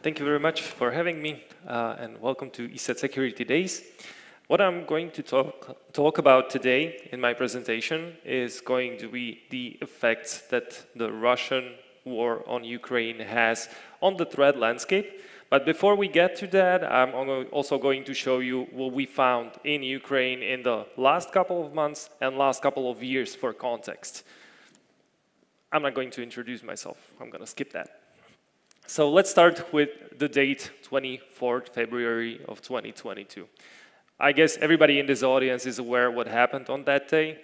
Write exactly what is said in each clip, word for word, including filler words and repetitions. Thank you very much for having me, uh, and welcome to ESET Security Days. What I'm going to talk, talk about today in my presentation is going to be the effects that the Russian war on Ukraine has on the threat landscape. But before we get to that, I'm also going to show you what we found in Ukraine in the last couple of months and last couple of years for context. I'm not going to introduce myself. I'm going to skip that. So let's start with the date, twenty-fourth of February of twenty twenty-two. I guess everybody in this audience is aware what happened on that day.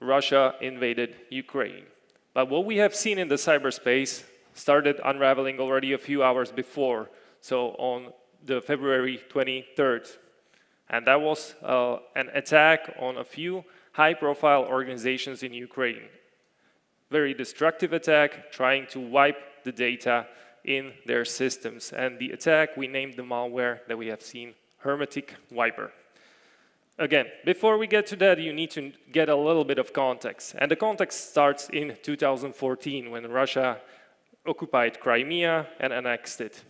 Russia invaded Ukraine. But what we have seen in the cyberspace started unraveling already a few hours before, so on the February twenty-third. And that was uh, an attack on a few high-profile organizations in Ukraine. Very destructive attack, trying to wipe the data in their systems. And the attack, we named the malware that we have seen, Hermetic Wiper. Again, before we get to that, you need to get a little bit of context. And the context starts in two thousand fourteen, when Russia occupied Crimea and annexed it.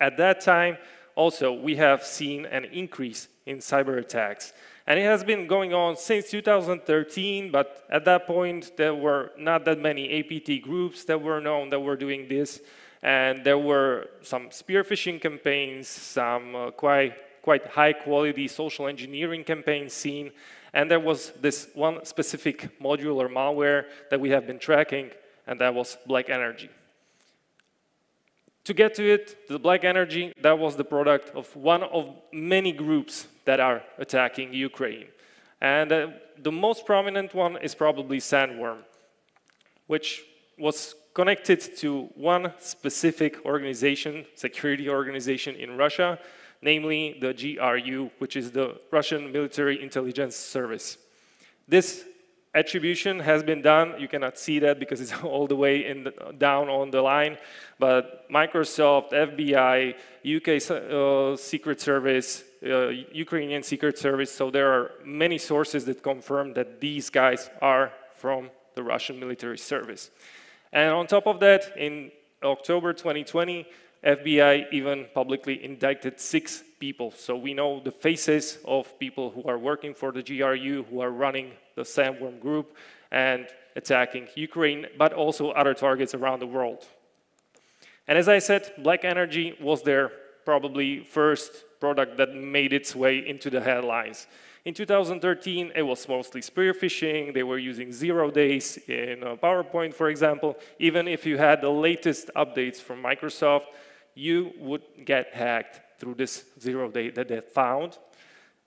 At that time, also, we have seen an increase in cyber attacks. And it has been going on since two thousand thirteen, but at that point, there were not that many A P T groups that were known that were doing this. And there were some spear phishing campaigns, some uh, quite, quite high-quality social engineering campaigns seen. And there was this one specific modular malware that we have been tracking, and that was Black Energy. To get to it, the Black Energy, that was the product of one of many groups that are attacking Ukraine. And uh, the most prominent one is probably Sandworm, which was connected to one specific organization, security organization in Russia, namely the G R U, which is the Russian Military Intelligence Service. This attribution has been done. You cannot see that because it's all the way in the, down on the line, but Microsoft, F B I, U K uh, Secret Service, uh, Ukrainian Secret Service, so there are many sources that confirm that these guys are from the Russian military service. And on top of that, in October twenty twenty, F B I even publicly indicted six people. So we know the faces of people who are working for the G R U, who are running the Sandworm group and attacking Ukraine, but also other targets around the world. And as I said, Black Energy was their probably first product that made its way into the headlines. In two thousand thirteen, it was mostly spear phishing. They were using zero days in PowerPoint, for example. Even if you had the latest updates from Microsoft, you would get hacked through this zero day that they found.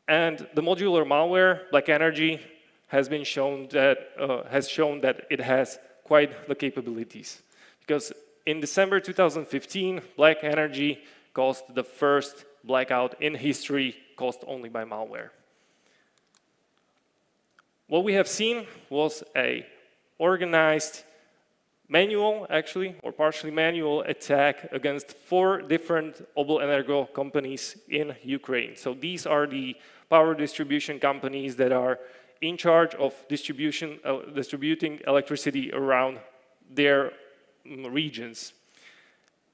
And the modular malware, Black Energy, has been shown that, uh, has shown that it has quite the capabilities. Because in December two thousand fifteen, Black Energy caused the first blackout in history caused only by malware. What we have seen was a organized manual, actually, or partially manual attack against four different Oblenergo companies in Ukraine. So these are the power distribution companies that are in charge of distribution, uh, distributing electricity around their regions.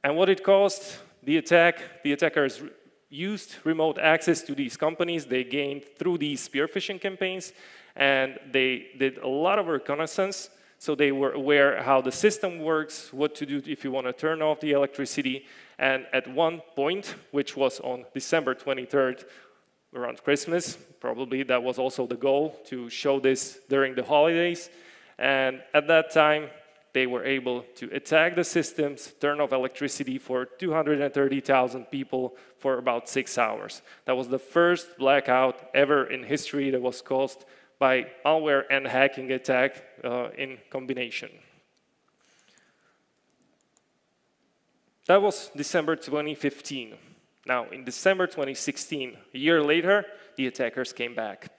And what it caused, the attack, the attackers used remote access to these companies they gained through these spear phishing campaigns, and they did a lot of reconnaissance, so they were aware how the system works, what to do if you want to turn off the electricity. And at one point, which was on December twenty-third, around Christmas, probably that was also the goal, to show this during the holidays. And at that time, they were able to attack the systems, turn off electricity for two hundred thirty thousand people for about six hours. That was the first blackout ever in history that was caused by malware and hacking attack uh, in combination. That was December twenty fifteen. Now, in December twenty sixteen, a year later, the attackers came back.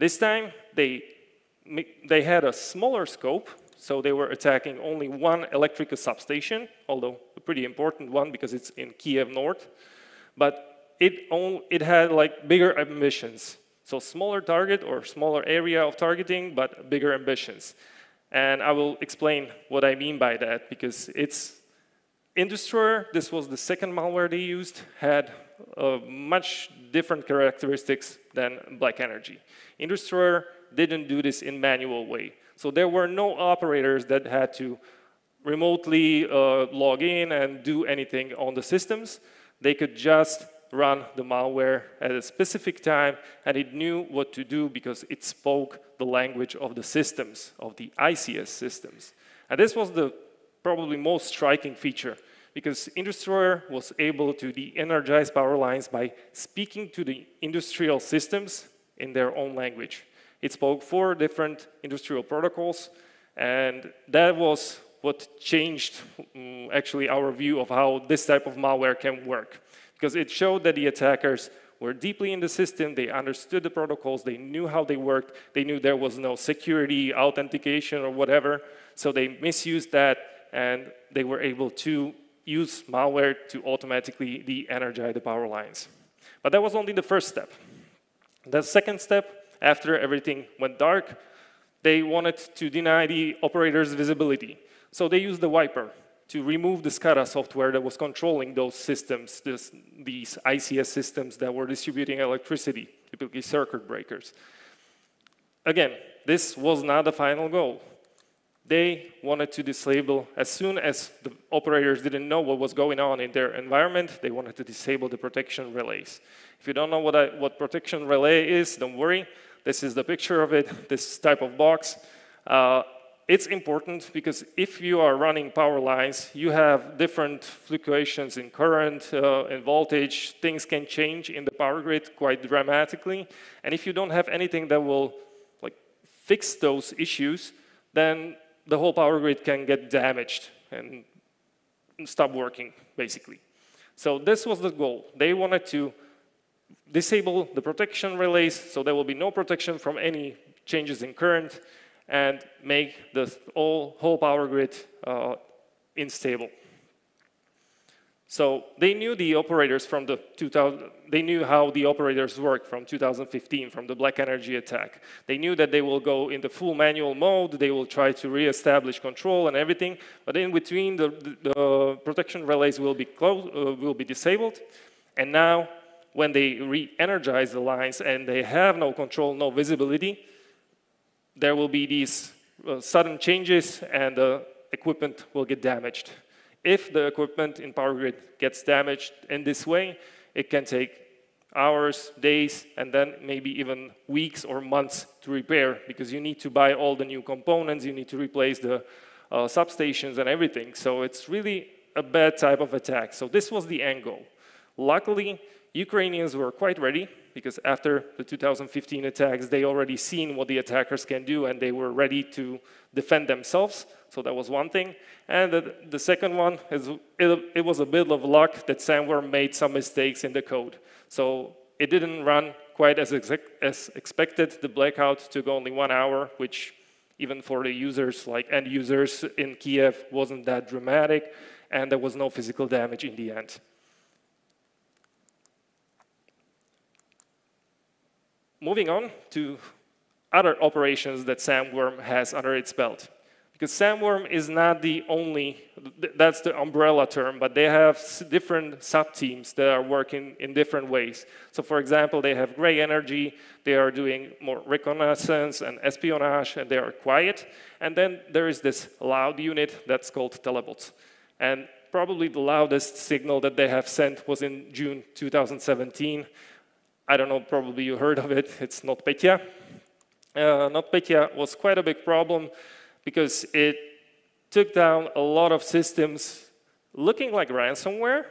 This time, they, they had a smaller scope, so they were attacking only one electrical substation, although a pretty important one because it's in Kiev North, but it, all, it had like bigger ambitions. So smaller target or smaller area of targeting, but bigger ambitions. And I will explain what I mean by that, because it's Industroyer, this was the second malware they used, had uh, much different characteristics than Black Energy. Industroyer didn't do this in manual way. So there were no operators that had to remotely uh, log in and do anything on the systems. They could just run the malware at a specific time, and it knew what to do because it spoke the language of the systems, of the I C S systems. And this was the probably most striking feature, because Industroyer was able to de-energize power lines by speaking to the industrial systems in their own language. It spoke four different industrial protocols, and that was what changed um, actually our view of how this type of malware can work. Because it showed that the attackers were deeply in the system, they understood the protocols, they knew how they worked, they knew there was no security, authentication, or whatever, so they misused that, and they were able to use malware to automatically de-energize the power lines. But that was only the first step. The second step, after everything went dark, they wanted to deny the operators visibility. So they used the wiper to remove the SCADA software that was controlling those systems, this, these I C S systems that were distributing electricity, typically circuit breakers. Again, this was not the final goal. They wanted to disable, as soon as the operators didn't know what was going on in their environment, they wanted to disable the protection relays. If you don't know what, I, what protection relay is, don't worry. This is the picture of it, this type of box. Uh, It's important because if you are running power lines, you have different fluctuations in current uh, and voltage. Things can change in the power grid quite dramatically. And if you don't have anything that will like, fix those issues, then the whole power grid can get damaged and stop working, basically. So this was the goal. They wanted to disable the protection relays, so there will be no protection from any changes in current, and make the whole, whole power grid uh, unstable. So they knew the operators from the two thousand, they knew how the operators worked from two thousand fifteen, from the Black Energy attack. They knew that they will go in the full manual mode, they will try to reestablish control and everything, but in between the, the, the protection relays will be, closed, uh, will be disabled, and now when they re-energize the lines and they have no control, no visibility, there will be these uh, sudden changes and the uh, equipment will get damaged. If the equipment in power grid gets damaged in this way, it can take hours, days, and then maybe even weeks or months to repair, because you need to buy all the new components, you need to replace the uh, substations and everything. So it's really a bad type of attack. So this was the end goal. Luckily, Ukrainians were quite ready, because after the two thousand fifteen attacks, they already seen what the attackers can do, and they were ready to defend themselves. So that was one thing. And the, the second one is it, it was a bit of luck that Sandworm made some mistakes in the code. So it didn't run quite as, ex as expected. The blackout took only one hour, which even for the users, like end users in Kiev, wasn't that dramatic, and there was no physical damage in the end. Moving on to other operations that Sandworm has under its belt. Because Sandworm is not the only, that's the umbrella term, but they have different sub-teams that are working in different ways. So for example, they have Gray Energy, they are doing more reconnaissance and espionage, and they are quiet. And then there is this loud unit that's called Telebots. And probably the loudest signal that they have sent was in June two thousand seventeen. I don't know, probably you heard of it, it's NotPetya. Uh, NotPetya was quite a big problem because it took down a lot of systems looking like ransomware.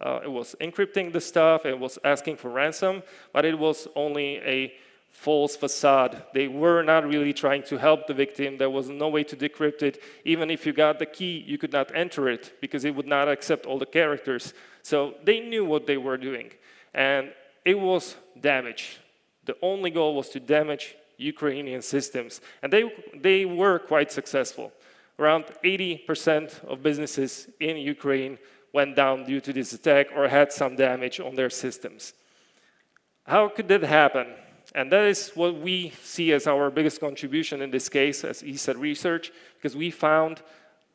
Uh, it was encrypting the stuff, it was asking for ransom, but it was only a false facade. They were not really trying to help the victim, there was no way to decrypt it. Even if you got the key, you could not enter it because it would not accept all the characters. So they knew what they were doing. And it was damage. The only goal was to damage Ukrainian systems. And they, they were quite successful. Around eighty percent of businesses in Ukraine went down due to this attack or had some damage on their systems. How could that happen? And that is what we see as our biggest contribution in this case as ESET research, because we found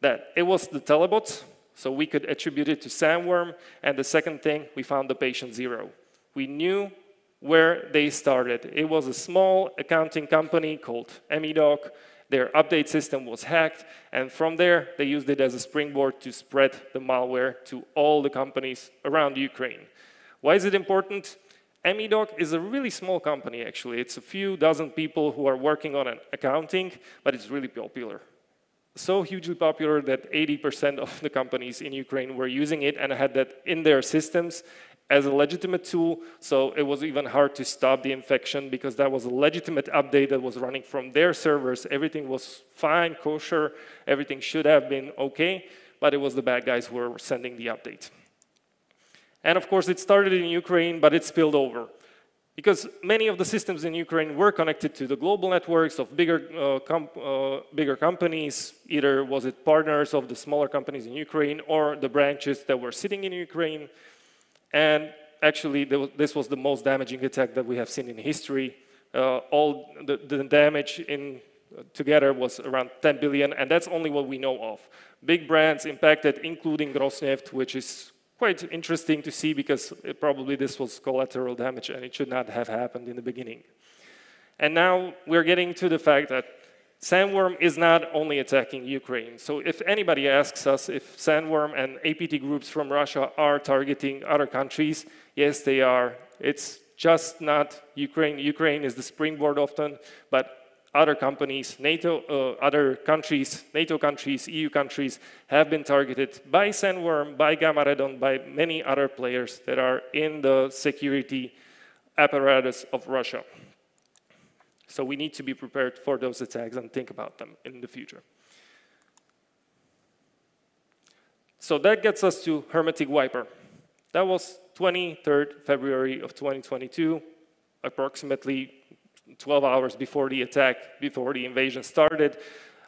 that it was the telebots, so we could attribute it to Sandworm. And the second thing, we found the patient zero. We knew where they started. It was a small accounting company called Medoc. Their update system was hacked, and from there, they used it as a springboard to spread the malware to all the companies around Ukraine. Why is it important? Medoc is a really small company, actually. It's a few dozen people who are working on an accounting, but it's really popular. So hugely popular that eighty percent of the companies in Ukraine were using it and had that in their systems as a legitimate tool, so it was even hard to stop the infection because that was a legitimate update that was running from their servers. Everything was fine, kosher, everything should have been okay, but it was the bad guys who were sending the update. And of course, it started in Ukraine, but it spilled over, because many of the systems in Ukraine were connected to the global networks of bigger, uh, com uh, bigger companies, either was it partners of the smaller companies in Ukraine or the branches that were sitting in Ukraine. And actually, this was the most damaging attack that we have seen in history. Uh, all the, the damage in uh, together was around ten billion, and that's only what we know of. Big brands impacted, including Rosneft, which is quite interesting to see because it probably this was collateral damage and it should not have happened in the beginning. And now we're getting to the fact that Sandworm is not only attacking Ukraine. So if anybody asks us if Sandworm and A P T groups from Russia are targeting other countries, yes, they are. It's just not Ukraine. Ukraine is the springboard often, but other companies, NATO, uh, other countries, NATO countries, E U countries have been targeted by Sandworm, by Gamaredon, by many other players that are in the security apparatus of Russia. So we need to be prepared for those attacks and think about them in the future. So that gets us to Hermetic Wiper. That was the twenty-third of February of twenty twenty-two, approximately twelve hours before the attack, before the invasion started.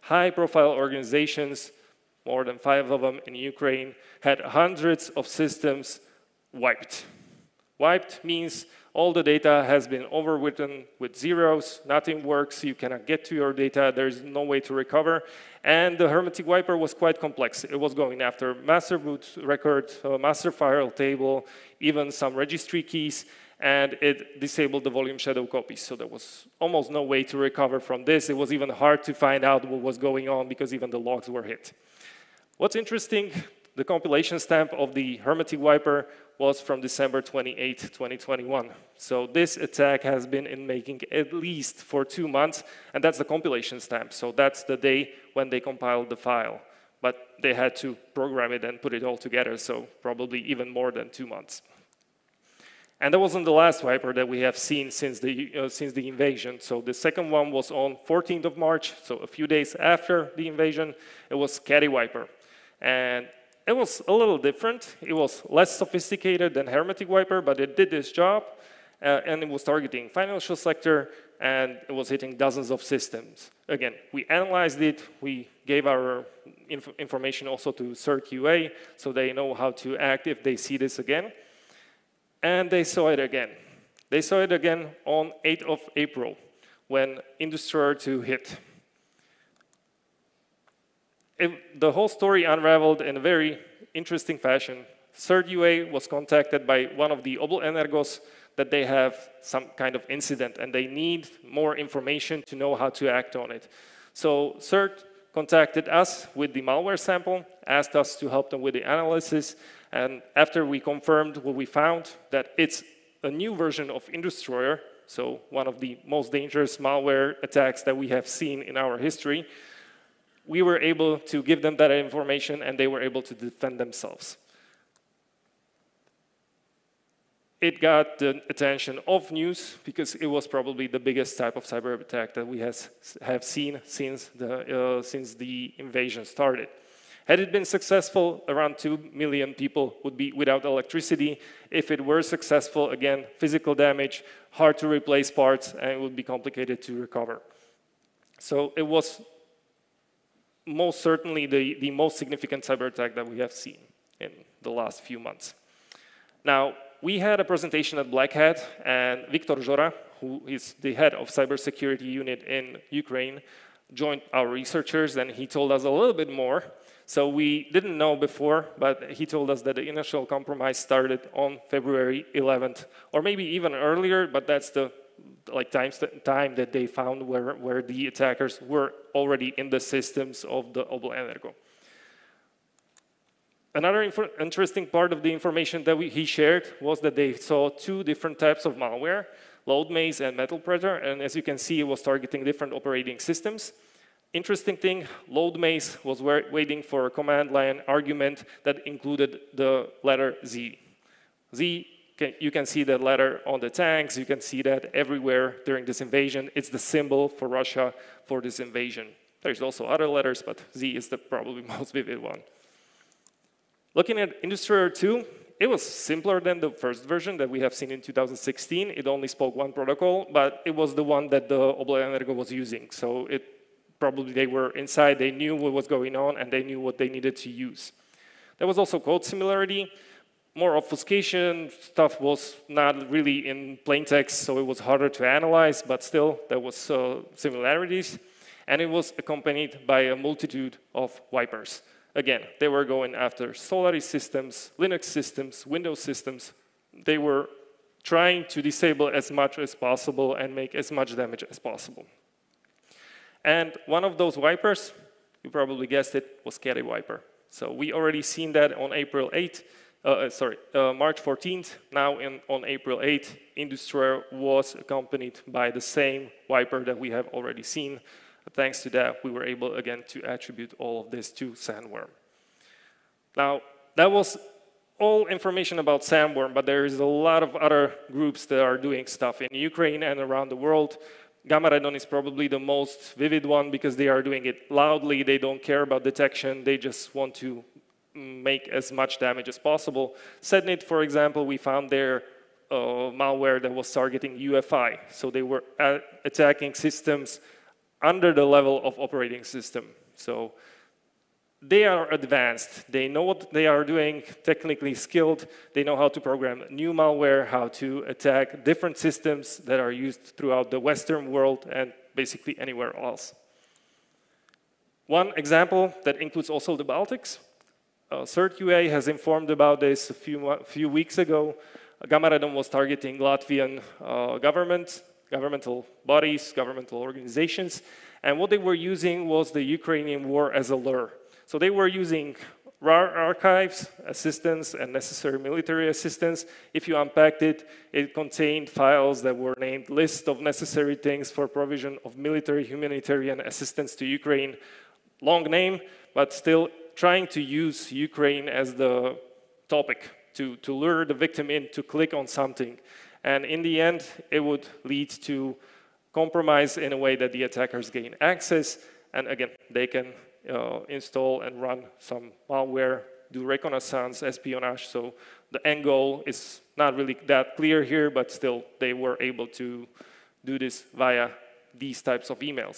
High-profile organizations, more than five of them in Ukraine, had hundreds of systems wiped. Wiped means all the data has been overwritten with zeros, nothing works, you cannot get to your data, there's no way to recover. And the Hermetic Wiper was quite complex. It was going after master boot record, uh, master file table, even some registry keys, and it disabled the volume shadow copies. So there was almost no way to recover from this. It was even hard to find out what was going on because even the logs were hit. What's interesting, the compilation stamp of the Hermetic Wiper was from December twenty-eighth, twenty twenty-one. So this attack has been in making at least for two months, and that's the compilation stamp. So that's the day when they compiled the file. But they had to program it and put it all together, so probably even more than two months. And that wasn't the last wiper that we have seen since the, uh, since the invasion. So the second one was on fourteenth of March, so a few days after the invasion. It was Caddy Wiper. And it was a little different. It was less sophisticated than Hermetic Wiper, but it did this job. Uh, and it was targeting financial sector, and it was hitting dozens of systems. Again, we analyzed it. We gave our inf information also to CERT U A, so they know how to act if they see this again. And they saw it again. They saw it again on eighth of April, when Industroyer two hit. It, the whole story unraveled in a very interesting fashion. CERT U A was contacted by one of the Oblenergos that they have some kind of incident, and they need more information to know how to act on it. So CERT contacted us with the malware sample, asked us to help them with the analysis, and after we confirmed what we found, that it's a new version of Industroyer, so one of the most dangerous malware attacks that we have seen in our history, we were able to give them that information and they were able to defend themselves. It got the attention of news because it was probably the biggest type of cyber attack that we has, have seen since the, uh, since the invasion started. Had it been successful, around two million people would be without electricity. If it were successful, again, physical damage, hard to replace parts, and it would be complicated to recover. So it was most certainly the, the most significant cyber attack that we have seen in the last few months. Now, we had a presentation at Black Hat, and Viktor Zhora, who is the head of cybersecurity unit in Ukraine, joined our researchers, and he told us a little bit more. So we didn't know before, but he told us that the initial compromise started on February eleventh, or maybe even earlier, but that's the like time, time that they found where, where the attackers were already in the systems of the Oblenergo. Another interesting part of the information that we, he shared was that they saw two different types of malware, Load Maze and Metal Predator, and as you can see, it was targeting different operating systems. Interesting thing, Load Maze was waiting for a command line argument that included the letter Z. Z, can, you can see that letter on the tanks, you can see that everywhere during this invasion. It's the symbol for Russia for this invasion. There's also other letters, but Z is the probably most vivid one. Looking at Industroyer two, it was simpler than the first version that we have seen in two thousand sixteen. It only spoke one protocol, but it was the one that the Oblenergo was using. So it probably they were inside, they knew what was going on, and they knew what they needed to use. There was also code similarity, more obfuscation, stuff was not really in plain text, so it was harder to analyze, but still there was uh, similarities. And it was accompanied by a multitude of wipers. Again, they were going after Solaris systems, Linux systems, Windows systems. They were trying to disable as much as possible and make as much damage as possible. And one of those wipers, you probably guessed it, was Caddy Wiper. So we already seen that on April eighth, uh, sorry, uh, March fourteenth. Now in, on April eighth, Industroyer was accompanied by the same wiper that we have already seen. Thanks to that, we were able, again, to attribute all of this to Sandworm. Now, that was all information about Sandworm, but there is a lot of other groups that are doing stuff in Ukraine and around the world. Gamaredon is probably the most vivid one because they are doing it loudly. They don't care about detection. They just want to make as much damage as possible. Sednit, for example, we found their uh, malware that was targeting U F I. So they were attacking systems under the level of operating system. So they are advanced. They know what they are doing, technically skilled. They know how to program new malware, how to attack different systems that are used throughout the Western world and basically anywhere else. One example that includes also the Baltics. Uh, CERT U A has informed about this a few, few weeks ago. Gamaredon was targeting Latvian uh, government. governmental bodies, governmental organizations, and what they were using was the Ukrainian war as a lure. So they were using R A R archives, assistance, and necessary military assistance. If you unpacked it, it contained files that were named list of necessary things for provision of military humanitarian assistance to Ukraine. Long name, but still trying to use Ukraine as the topic to, to lure the victim in to click on something. And in the end, it would lead to compromise in a way that the attackers gain access. And again, they can uh, install and run some malware, do reconnaissance, espionage. So the end goal is not really that clear here, but still they were able to do this via these types of emails.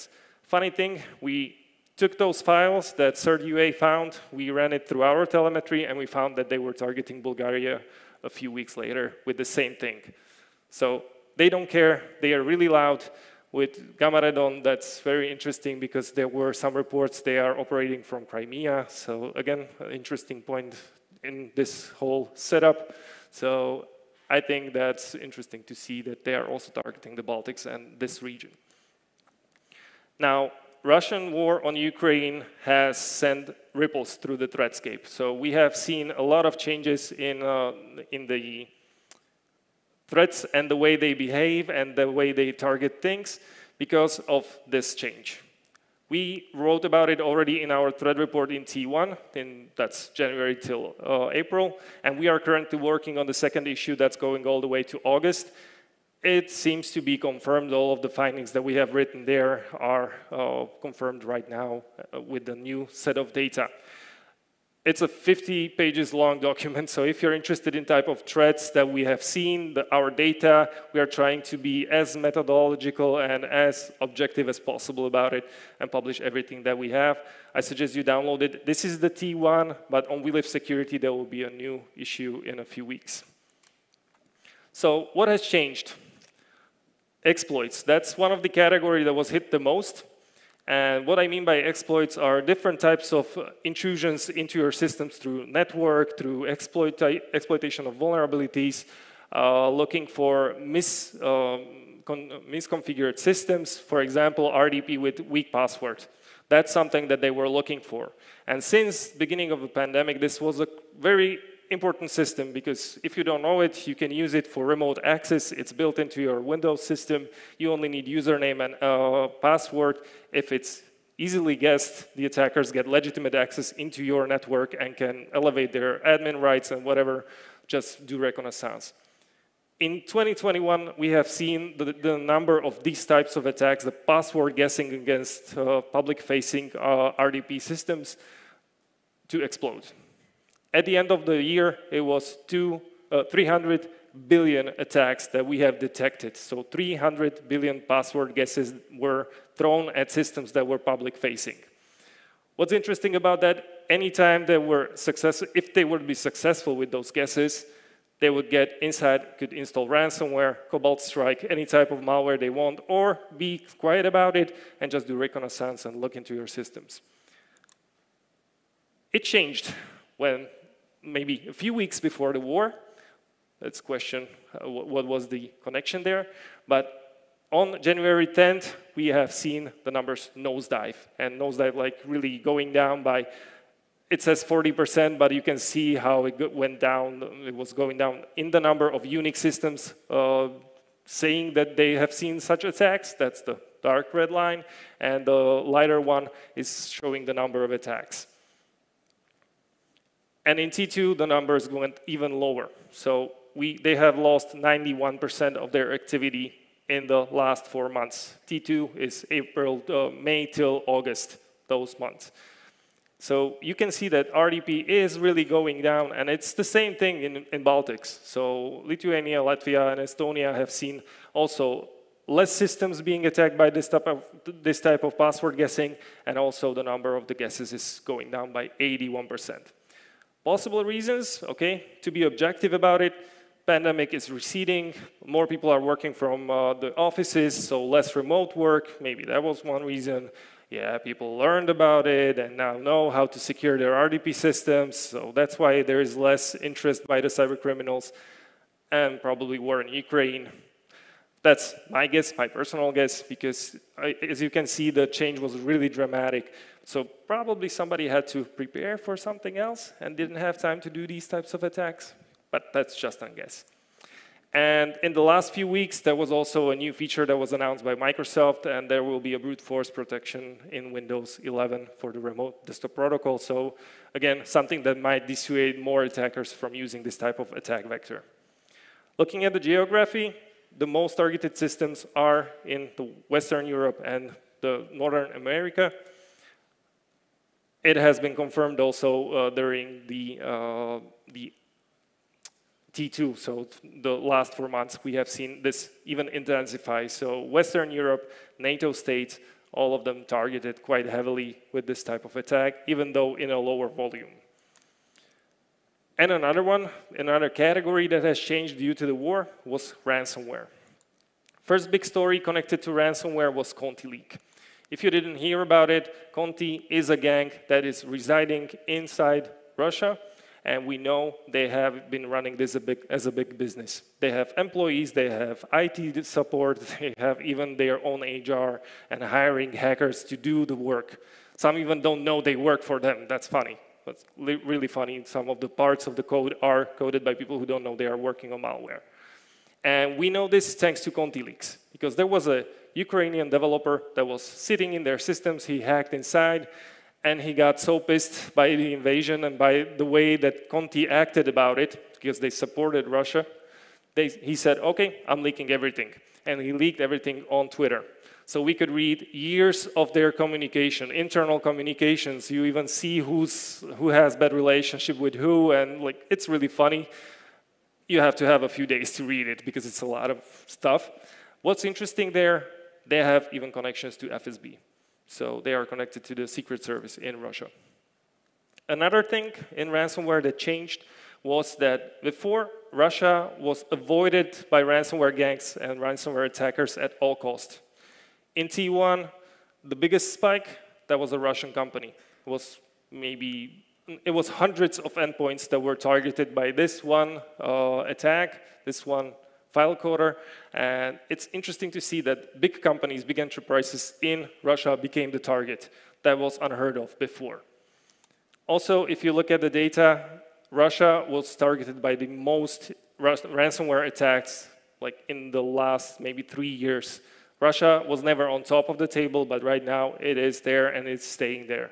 Funny thing, we took those files that CERT U A found, we ran it through our telemetry, and we found that they were targeting Bulgaria a few weeks later with the same thing. So they don't care, they are really loud. With Gamaredon, that's very interesting because there were some reports they are operating from Crimea. So again, an interesting point in this whole setup. So I think that's interesting to see that they are also targeting the Baltics and this region. Now, Russian war on Ukraine has sent ripples through the threatscape. So we have seen a lot of changes in, uh, in the threats and the way they behave and the way they target things because of this change. We wrote about it already in our threat report in T one, in, that's January till uh, April, and we are currently working on the second issue that's going all the way to August. It seems to be confirmed. All of the findings that we have written there are uh, confirmed right now with the new set of data. It's a fifty pages long document, so if you're interested in type of threats that we have seen, the, our data, we are trying to be as methodological and as objective as possible about it and publish everything that we have. I suggest you download it. This is the T one, but on WeLive Security, there will be a new issue in a few weeks. So what has changed? exploits. That's one of the categories that was hit the most. And what I mean by exploits are different types of intrusions into your systems through network, through exploit, exploitation of vulnerabilities, uh, looking for mis, um, con misconfigured systems, for example, R D P with weak password. That's something that they were looking for. And since the beginning of the pandemic, this was a very important system, because if you don't know it, you can use it for remote access. It's built into your Windows system. You only need username and uh, password. If it's easily guessed, the attackers get legitimate access into your network and can elevate their admin rights and whatever, just do reconnaissance. In twenty twenty-one, we have seen the, the number of these types of attacks, the password guessing against uh, public-facing uh, R D P systems, to explode. At the end of the year, it was two, uh, three hundred billion attacks that we have detected. So three hundred billion password guesses were thrown at systems that were public-facing. What's interesting about that, anytime they were successful, if they would be successful with those guesses, they would get inside, could install ransomware, Cobalt Strike, any type of malware they want, or be quiet about it and just do reconnaissance and look into your systems. It changed when maybe a few weeks before the war. Let's question uh, what was the connection there. But on January tenth, we have seen the numbers nosedive. And nosedive like really going down by, it says forty percent, but you can see how it went down. It was going down in the number of Unix systems uh, saying that they have seen such attacks. That's the dark red line. And the lighter one is showing the number of attacks. And in T two, the numbers went even lower. So we, they have lost ninety-one percent of their activity in the last four months. T two is April, uh, May till August, those months. So you can see that R D P is really going down, and it's the same thing in, in Baltics. So Lithuania, Latvia, and Estonia have seen also less systems being attacked by this type of, this type of password guessing, and also the number of the guesses is going down by eighty-one percent. Possible reasons, okay, to be objective about it, pandemic is receding, more people are working from uh, the offices, so less remote work, maybe that was one reason. Yeah, people learned about it and now know how to secure their R D P systems, so that's why there is less interest by the cyber criminals, and probably war in Ukraine. That's my guess, my personal guess, because I, as you can see, the change was really dramatic. So probably somebody had to prepare for something else and didn't have time to do these types of attacks, but that's just a guess. And in the last few weeks, there was also a new feature that was announced by Microsoft, and there will be a brute force protection in Windows eleven for the remote desktop protocol. So again, something that might dissuade more attackers from using this type of attack vector. Looking at the geography, the most targeted systems are in the Western Europe and the Northern America. It has been confirmed also uh, during the, uh, the T two, so the last four months we have seen this even intensify. So Western Europe, NATO states, all of them targeted quite heavily with this type of attack, even though in a lower volume. And another one, another category that has changed due to the war was ransomware. First big story connected to ransomware was Conti leak. If you didn't hear about it, Conti is a gang that is residing inside Russia, and we know they have been running this a big, as a big business. They have employees, they have I T support, they have even their own H R and hiring hackers to do the work. Some even don't know they work for them, that's funny. But really funny, some of the parts of the code are coded by people who don't know they are working on malware. And we know this thanks to Conti leaks, because there was a Ukrainian developer that was sitting in their systems, he hacked inside, and he got so pissed by the invasion and by the way that Conti acted about it, because they supported Russia, they, he said, okay, I'm leaking everything. And he leaked everything on Twitter. So we could read years of their communication, internal communications. You even see who's, who has bad relationship with who, and like it's really funny. You have to have a few days to read it because it's a lot of stuff. What's interesting there, they have even connections to F S B. So they are connected to the Secret Service in Russia. Another thing in ransomware that changed was that before, Russia was avoided by ransomware gangs and ransomware attackers at all costs. In T one, the biggest spike, that was a Russian company. It was maybe, it was hundreds of endpoints that were targeted by this one uh, attack, this one file coder, and it's interesting to see that big companies, big enterprises in Russia became the target. That was unheard of before. Also, if you look at the data, Russia was targeted by the most ransomware attacks like in the last maybe three years. Russia was never on top of the table, but right now it is there and it's staying there.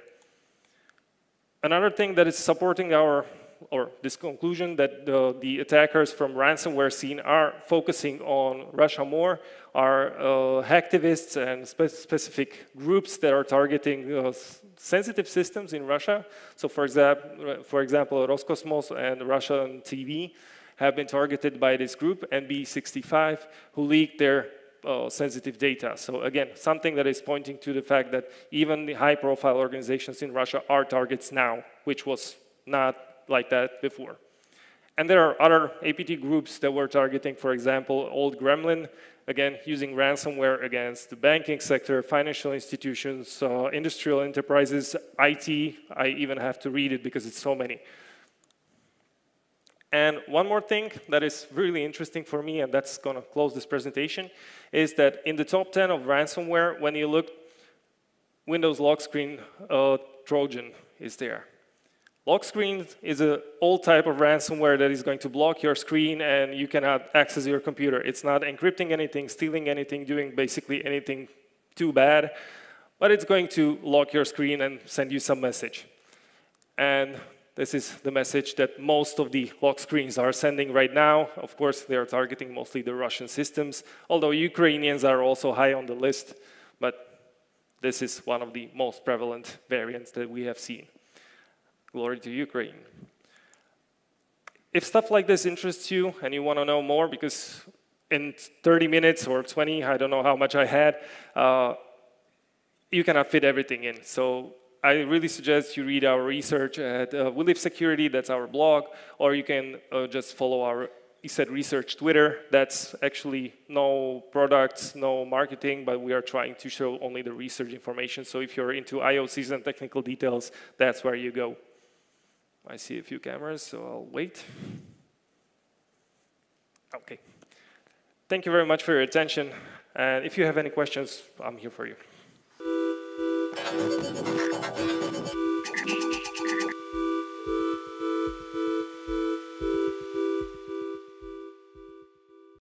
Another thing that is supporting our, or this conclusion that the, the attackers from ransomware scene are focusing on Russia more are uh, hacktivists and spe specific groups that are targeting uh, sensitive systems in Russia. So for, exa for example, Roskosmos and Russian T V have been targeted by this group, N B sixty-five, who leaked their uh, sensitive data. So again, something that is pointing to the fact that even the high-profile organizations in Russia are targets now, which was not like that before. And there are other A P T groups that were targeting, for example, Old Gremlin, again, using ransomware against the banking sector, financial institutions, uh, industrial enterprises, I T. I even have to read it because it's so many. And one more thing that is really interesting for me, and that's going to close this presentation, is that in the top ten of ransomware, when you look, Windows lock screen uh, Trojan is there. Lock screen is an old type of ransomware that is going to block your screen and you cannot access your computer. It's not encrypting anything, stealing anything, doing basically anything too bad, but it's going to lock your screen and send you some message. And this is the message that most of the lock screens are sending right now. Of course, they are targeting mostly the Russian systems, although Ukrainians are also high on the list, but this is one of the most prevalent variants that we have seen. Glory to Ukraine. If stuff like this interests you and you want to know more, because in thirty minutes or twenty, I don't know how much I had, uh, you cannot fit everything in. So I really suggest you read our research at uh, WeLive Security, that's our blog, or you can uh, just follow our E SET Research Twitter. That's actually no products, no marketing, but we are trying to show only the research information. So if you're into I O Cs and technical details, that's where you go. I see a few cameras, so I'll wait. Okay. Thank you very much for your attention. And if you have any questions, I'm here for you.